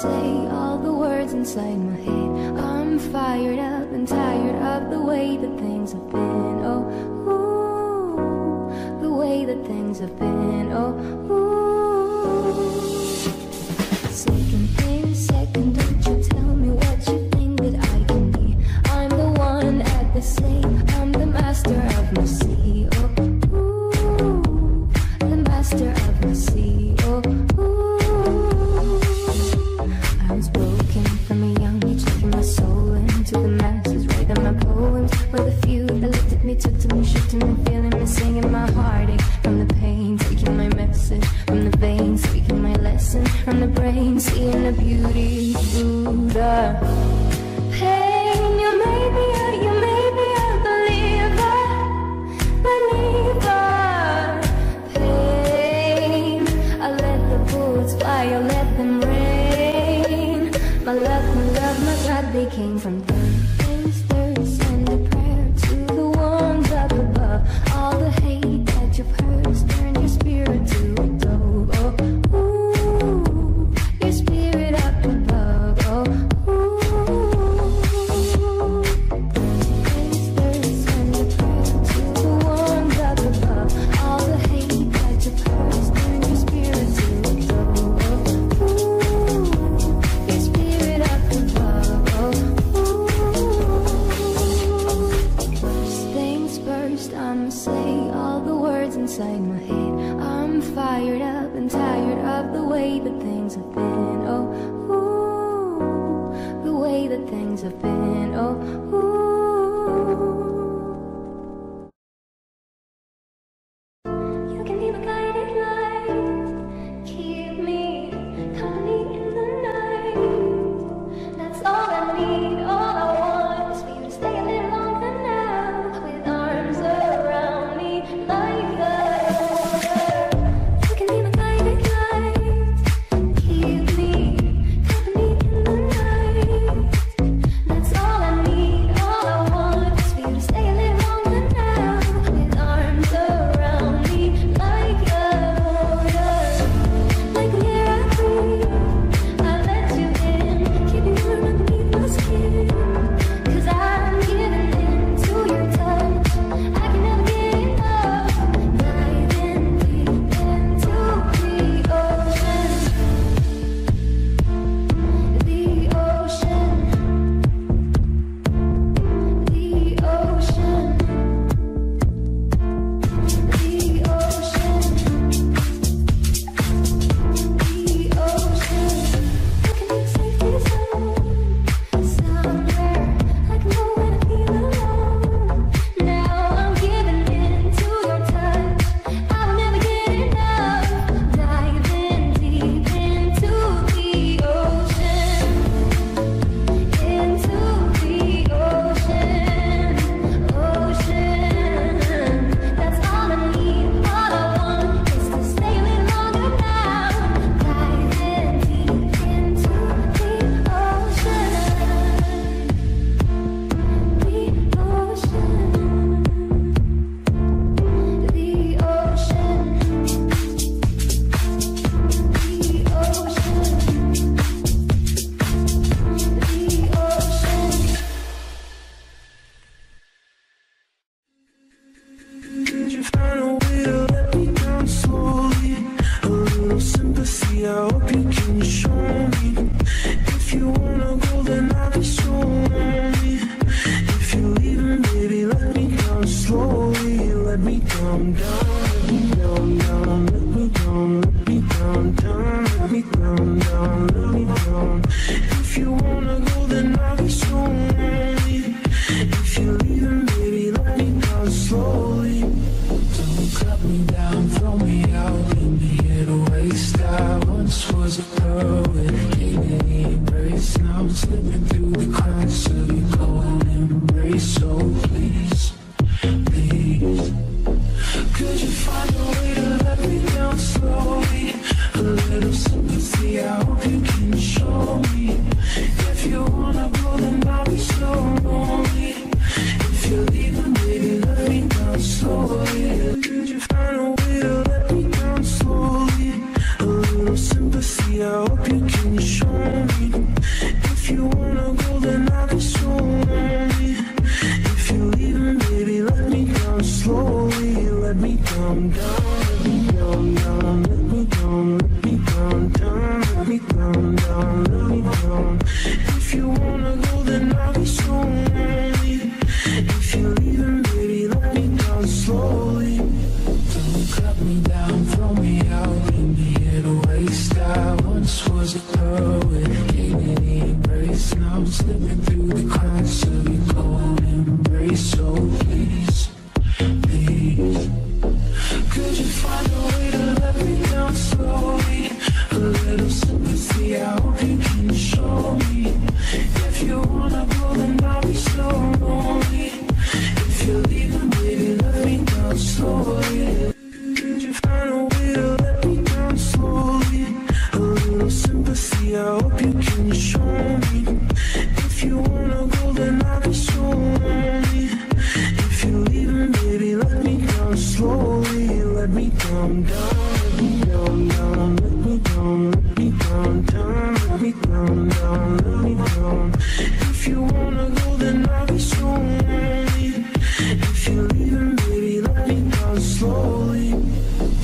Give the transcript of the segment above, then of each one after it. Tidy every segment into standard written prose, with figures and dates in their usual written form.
say all the words inside my head. I'm fired up and tired of the way that things have been. Oh, ooh, the way that things have been. Oh, ooh. Second thing, second, don't you tell me what you think that I can be. I'm the one at the same, I'm the master of my sea. Oh, ooh, the master of my sea. Oh, ooh. Took to me, shifting my feeling, me singing my heartache. From the pain, taking my message. From the veins, speaking my lesson. From the brain, seeing the beauty through the pain. You made me out, you made me a believer. Believer. Pain, I let the bullets fly, I let them rain. My love, my God, they came from things, thirsts, and the prayer to the up above. All the hate that you've heard turned your spirit to a dove. Oh, ooh, your spirit up above. Oh, ooh, there's a prayer to the ones up above. All the hate that you've heard turned your spirit to a dove. Oh, ooh, your spirit up above. Oh, I'ma say all the words inside my head. I'm fired up and tired of the way that things have been. Oh, ooh, the way that things have been. Oh, ooh. You can be the guiding light, keep me company in the night. That's all I need, all I want is for you to stay a little longer now. With arms up. I hope you can show me. down, let me down. If you wanna go, then I'll be so lonely. If you're leaving, baby, let me down slowly. Don't cut me down, throw me out, leave me here to waste. I once was a girl with gave me the embrace. Now I'm slipping through the cracks of your cold embrace. So please, please, could you find a way to let me down slowly? A little sympathy, I hope you can show me. If you wanna go, then I'll be so lonely. If you're leaving, baby, let me down slowly. Could you find a way to let me down slowly? A little sympathy, I hope you can show me. If you wanna go, then I'll be so lonely. If you're leaving, baby, let me down slowly. Let me down, down, let me down, down. Let me down, down, let me down, down, let me down. If you wanna go, then I'll be so lonely. If you're leaving, baby, let me down slowly.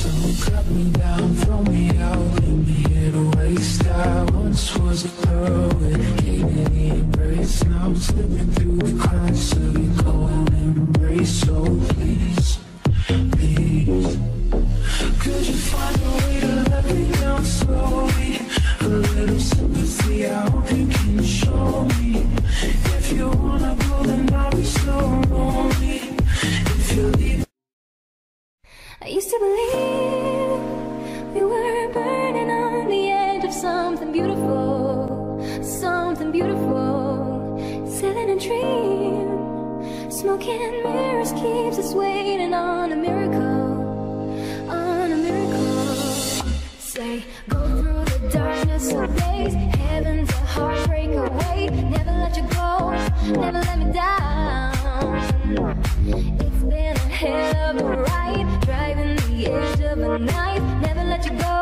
Don't cut me down, throw me out, leave me here to waste. I once was a girl with gave me the embrace. Now I'm slipping through the cracks of your cold embrace. So please, please, could you find a way to let me down slowly? A little sympathy, I hope you can show me. If you wanna go, then I'll be so lonely. If you leave, I used to believe we were burning on the edge of something beautiful, something beautiful. Sailing a dream, smoking mirrors keeps us waiting on a miracle. Go through the darkness of days, heaven's a heartbreak away. Never let you go, never let me down. It's been a hell of a ride, driving the edge of a knife. Never let you go,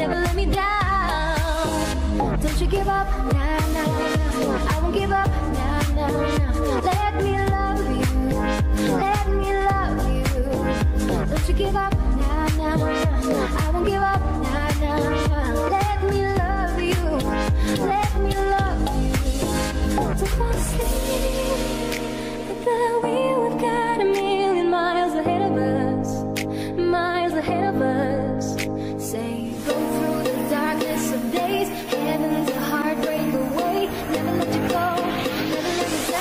never let me down. Don't you give up, nah, nah, nah. I won't give up, nah, nah, nah. Let me love you, let me love you. Don't you give up, nah, nah, nah. I won't give up. Let me love you, let me love you. Don't fall asleep at the wheel, we've got a million miles ahead of us, miles ahead of us. Say, go through the darkness of days, heaven's a heartbreak away. Never let you go, never let you down.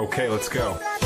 Okay, let's go.